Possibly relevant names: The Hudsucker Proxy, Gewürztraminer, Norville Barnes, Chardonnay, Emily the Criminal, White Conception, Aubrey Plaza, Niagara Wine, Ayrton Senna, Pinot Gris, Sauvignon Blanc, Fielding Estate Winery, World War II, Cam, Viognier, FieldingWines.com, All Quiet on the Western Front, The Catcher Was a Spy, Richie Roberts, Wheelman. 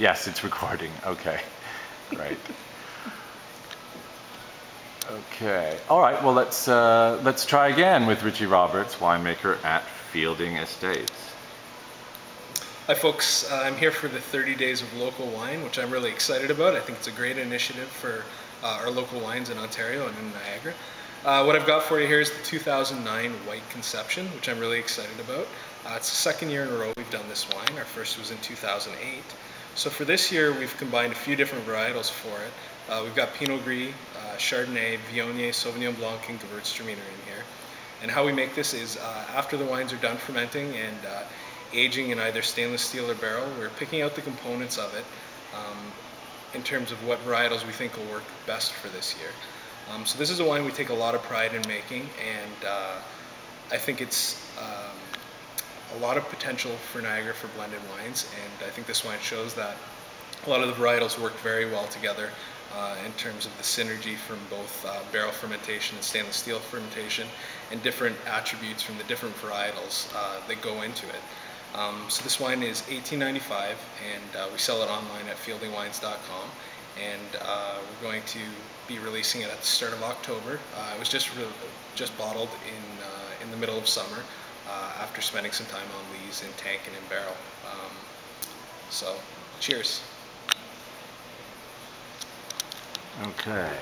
Yes, it's recording. Okay. Right. Okay. All right. Well, let's try again with Richie Roberts, winemaker at Fielding Estates. Hi, folks. I'm here for the 30 Days of Local Wine, which I'm really excited about. I think it's a great initiative for our local wines in Ontario and in Niagara. What I've got for you here is the 2009 White Conception, which I'm really excited about. It's the second year in a row we've done this wine. Our first was in 2008. So for this year, we've combined a few different varietals for it. We've got Pinot Gris, Chardonnay, Viognier, Sauvignon Blanc, and Gewürztraminer in here. And how we make this is after the wines are done fermenting and aging in either stainless steel or barrel, we're picking out the components of it in terms of what varietals we think will work best for this year. So this is a wine we take a lot of pride in making, and I think it's a lot of potential for Niagara for blended wines, and I think this wine shows that a lot of the varietals work very well together in terms of the synergy from both barrel fermentation and stainless steel fermentation, and different attributes from the different varietals that go into it. So this wine is $18.95, and we sell it online at FieldingWines.com, and we're going to be releasing it at the start of October. It was just bottled in the middle of summer after spending some time on lees in tank and in barrel. So cheers. Okay.